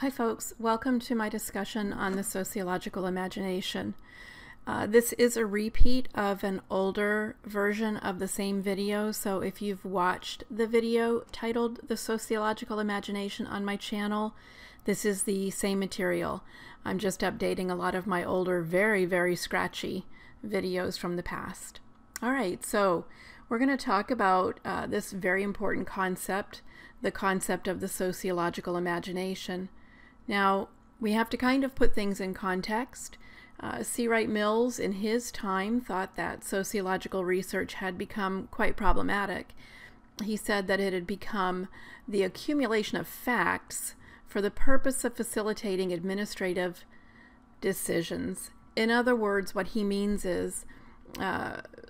Hi folks, welcome to my discussion on the sociological imagination. This is a repeat of an older version of the same video, so if you've watched the video titled The Sociological Imagination on my channel, this is the same material. I'm just updating a lot of my older, very, very scratchy videos from the past. Alright, so we're going to talk about this very important concept, the concept of the sociological imagination. Now, we have to kind of put things in context. C. Wright Mills, in his time, thought that sociological research had become quite problematic. He said that it had become the accumulation of facts for the purpose of facilitating administrative decisions. In other words, what he means is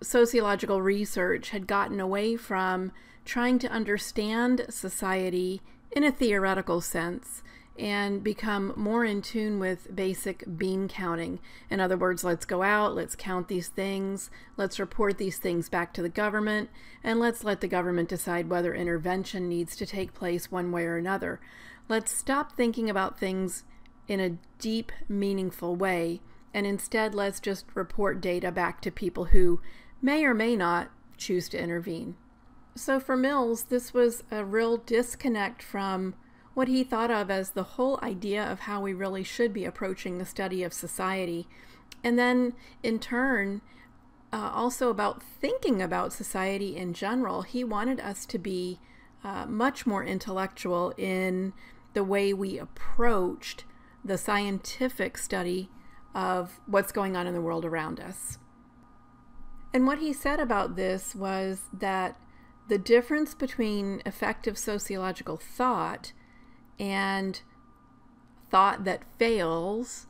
sociological research had gotten away from trying to understand society in a theoretical sense and become more in tune with basic bean counting. In other words, let's go out, let's count these things, let's report these things back to the government, and let's let the government decide whether intervention needs to take place one way or another. Let's stop thinking about things in a deep, meaningful way, and instead let's just report data back to people who may or may not choose to intervene. So for Mills, this was a real disconnect from what he thought of as the whole idea of how we really should be approaching the study of society, and then in turn also about thinking about society in general. He wanted us to be much more intellectual in the way we approached the scientific study of what's going on in the world around us. And what he said about this was that the difference between effective sociological thought and thought that fails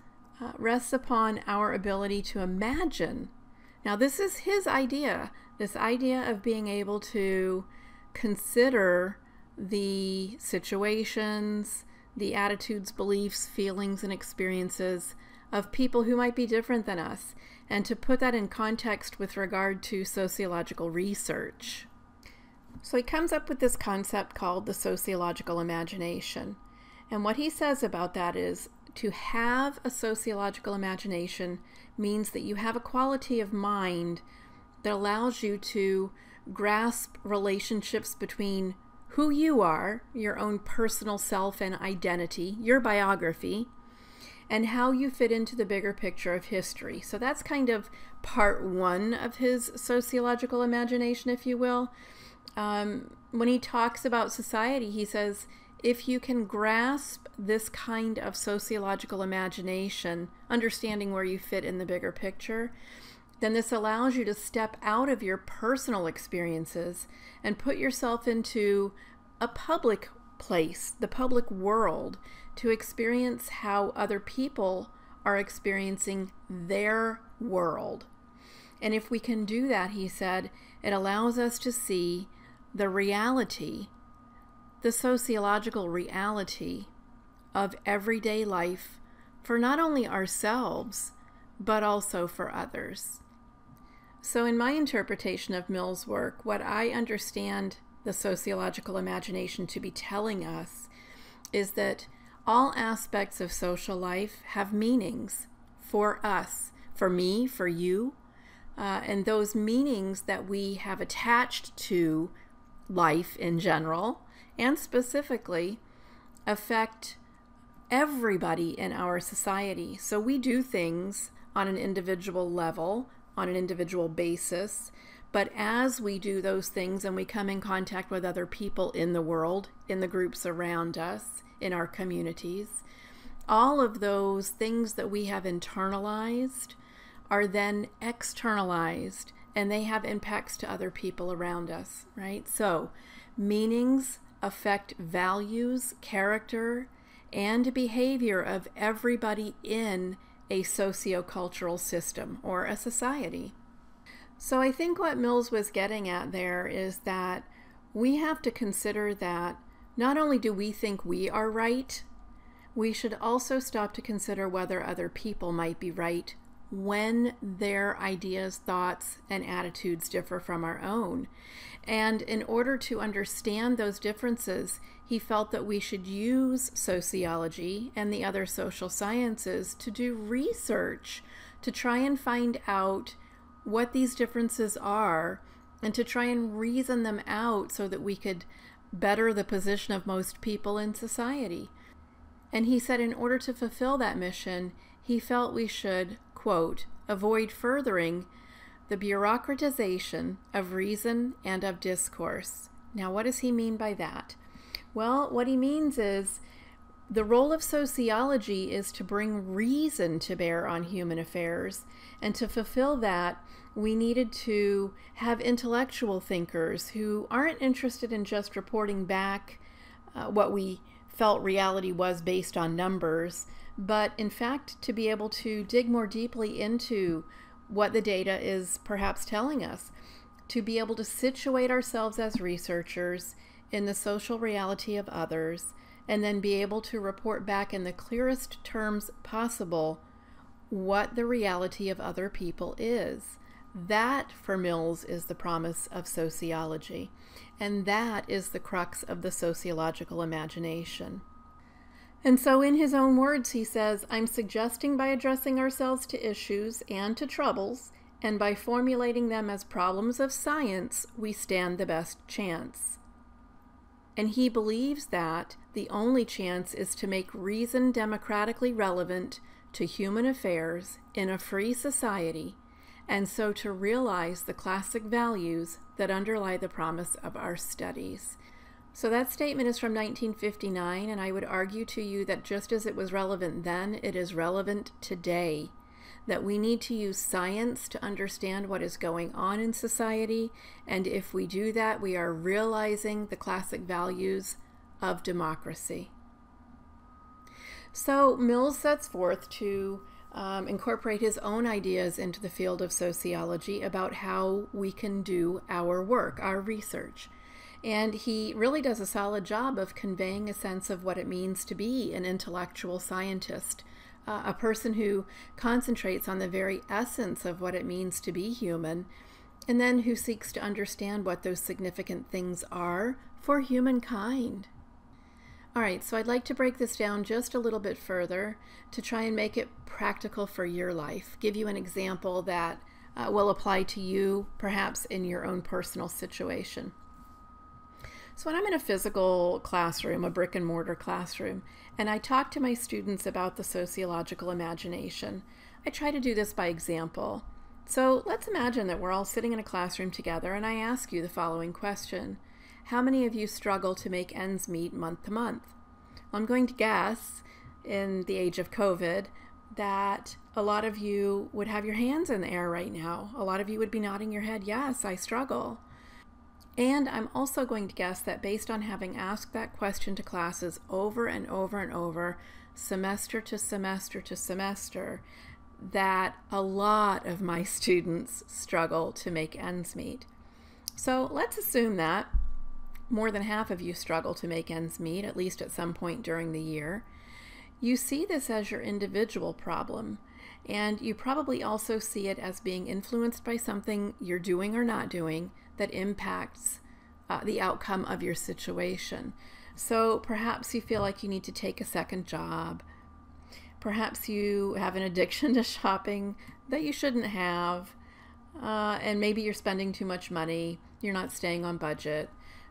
rests upon our ability to imagine. Now, this is his idea, this idea of being able to consider the situations, the attitudes, beliefs, feelings, and experiences of people who might be different than us, and to put that in context with regard to sociological research. So he comes up with this concept called the sociological imagination. And what he says about that is, to have a sociological imagination means that you have a quality of mind that allows you to grasp relationships between who you are, your own personal self and identity, your biography, and how you fit into the bigger picture of history. So that's kind of part one of his sociological imagination, if you will. When he talks about society, he says, if you can grasp this kind of sociological imagination, understanding where you fit in the bigger picture, then this allows you to step out of your personal experiences and put yourself into a public place, the public world, to experience how other people are experiencing their world. And if we can do that, he said, it allows us to see the reality, the sociological reality of everyday life for not only ourselves, but also for others. So in my interpretation of Mill's work, what I understand the sociological imagination to be telling us is that all aspects of social life have meanings for us, for me, for you, and those meanings that we have attached to life in general and specifically affect everybody in our society. So we do things on an individual level, on an individual basis, but as we do those things and we come in contact with other people in the world, in the groups around us, in our communities, all of those things that we have internalized are then externalized, and they have impacts to other people around us, right? So meanings affect values, character, and behavior of everybody in a sociocultural system or a society. So I think what Mills was getting at there is that we have to consider that not only do we think we are right, we should also stop to consider whether other people might be right when their ideas, thoughts, and attitudes differ from our own. And in order to understand those differences, he felt that we should use sociology and the other social sciences to do research, to try and find out what these differences are and to try and reason them out so that we could better the position of most people in society. And he said in order to fulfill that mission, he felt we should, quote, avoid furthering the bureaucratization of reason and of discourse. Now, what does he mean by that? Well, what he means is the role of sociology is to bring reason to bear on human affairs, and to fulfill that, we needed to have intellectual thinkers who aren't interested in just reporting back what we felt reality was based on numbers, but in fact to be able to dig more deeply into what the data is perhaps telling us, to be able to situate ourselves as researchers in the social reality of others, and then be able to report back in the clearest terms possible what the reality of other people is. That, for Mills, is the promise of sociology, and that is the crux of the sociological imagination. And so in his own words, he says, I'm suggesting by addressing ourselves to issues and to troubles, and by formulating them as problems of science, we stand the best chance. And he believes that the only chance is to make reason democratically relevant to human affairs in a free society, and so to realize the classic values that underlie the promise of our studies. So that statement is from 1959, and I would argue to you that just as it was relevant then, it is relevant today, that we need to use science to understand what is going on in society, and if we do that, we are realizing the classic values of democracy. So Mills sets forth to incorporate his own ideas into the field of sociology about how we can do our work, our research. And he really does a solid job of conveying a sense of what it means to be an intellectual scientist, a person who concentrates on the very essence of what it means to be human, and then who seeks to understand what those significant things are for humankind. All right, so I'd like to break this down just a little bit further to try and make it practical for your life, give you an example that will apply to you, perhaps in your own personal situation. So when I'm in a physical classroom, a brick and mortar classroom, and I talk to my students about the sociological imagination, I try to do this by example. So let's imagine that we're all sitting in a classroom together and I ask you the following question. How many of you struggle to make ends meet month to month? I'm going to guess, in the age of COVID, that a lot of you would have your hands in the air right now. A lot of you would be nodding your head, yes, I struggle. And I'm also going to guess that based on having asked that question to classes over and over and over, semester to semester to semester, that a lot of my students struggle to make ends meet. So let's assume that more than half of you struggle to make ends meet, at least at some point during the year. You see this as your individual problem, and you probably also see it as being influenced by something you're doing or not doing that impacts the outcome of your situation. So perhaps you feel like you need to take a second job. Perhaps you have an addiction to shopping that you shouldn't have, and maybe you're spending too much money, you're not staying on budget.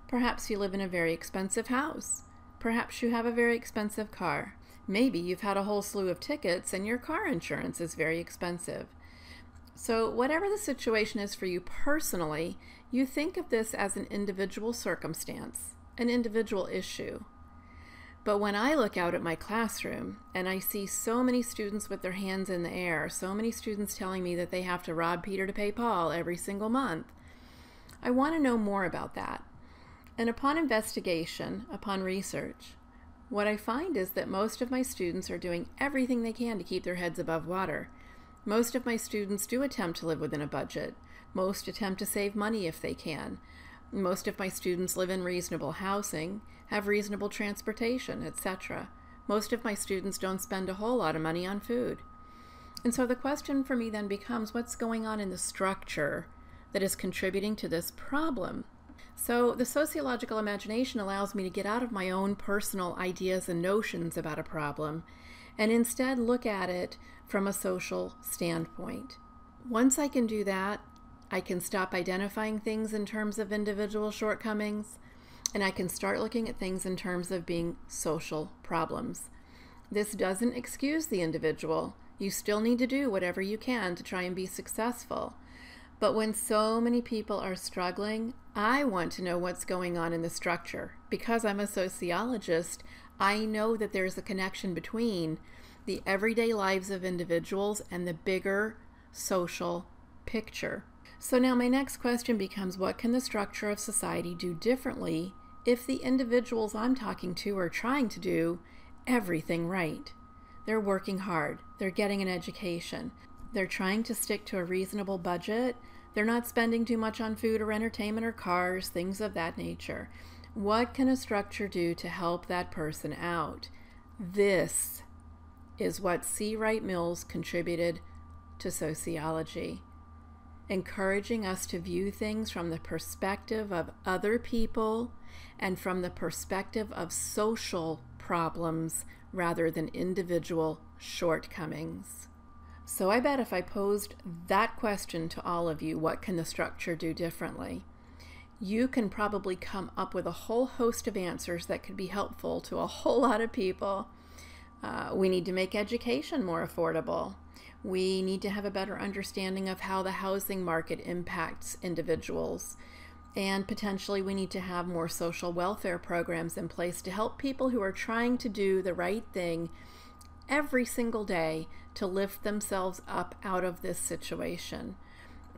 Perhaps you live in a very expensive house. Perhaps you have a very expensive car. Maybe you've had a whole slew of tickets and your car insurance is very expensive. So whatever the situation is for you personally, you think of this as an individual circumstance, an individual issue. But when I look out at my classroom and I see so many students with their hands in the air, so many students telling me that they have to rob Peter to pay Paul every single month, I want to know more about that. And upon investigation, upon research, what I find is that most of my students are doing everything they can to keep their heads above water. Most of my students do attempt to live within a budget. Most attempt to save money if they can. Most of my students live in reasonable housing, have reasonable transportation, etc. Most of my students don't spend a whole lot of money on food. And so the question for me then becomes, what's going on in the structure that is contributing to this problem? So the sociological imagination allows me to get out of my own personal ideas and notions about a problem and instead look at it from a social standpoint. Once I can do that, I can stop identifying things in terms of individual shortcomings, and I can start looking at things in terms of being social problems. This doesn't excuse the individual. You still need to do whatever you can to try and be successful. But when so many people are struggling, I want to know what's going on in the structure. Because I'm a sociologist, I know that there's a connection between the everyday lives of individuals and the bigger social picture. So now my next question becomes, what can the structure of society do differently if the individuals I'm talking to are trying to do everything right? They're working hard, they're getting an education, they're trying to stick to a reasonable budget, they're not spending too much on food or entertainment or cars, things of that nature. What can a structure do to help that person out? This is what C. Wright Mills contributed to sociology, encouraging us to view things from the perspective of other people and from the perspective of social problems rather than individual shortcomings. So I bet if I posed that question to all of you, what can the structure do differently? You can probably come up with a whole host of answers that could be helpful to a whole lot of people. We need to make education more affordable. We need to have a better understanding of how the housing market impacts individuals. And potentially we need to have more social welfare programs in place to help people who are trying to do the right thing every single day to lift themselves up out of this situation.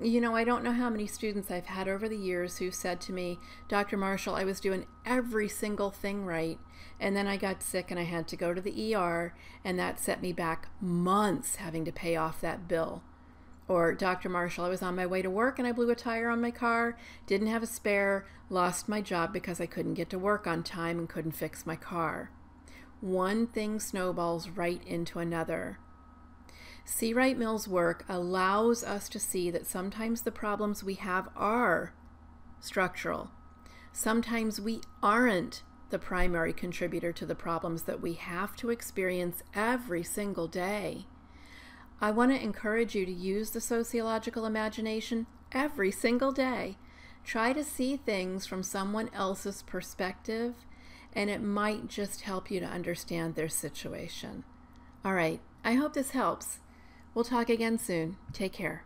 You know, I don't know how many students I've had over the years who said to me, Dr. Marshall, I was doing every single thing right, and then I got sick and I had to go to the ER, and that set me back months having to pay off that bill. Or, Dr. Marshall, I was on my way to work and I blew a tire on my car, didn't have a spare, lost my job because I couldn't get to work on time and couldn't fix my car. One thing snowballs right into another. C. Wright Mills' work allows us to see that sometimes the problems we have are structural. Sometimes we aren't the primary contributor to the problems that we have to experience every single day. I want to encourage you to use the sociological imagination every single day. Try to see things from someone else's perspective, and it might just help you to understand their situation. All right, I hope this helps. We'll talk again soon. Take care.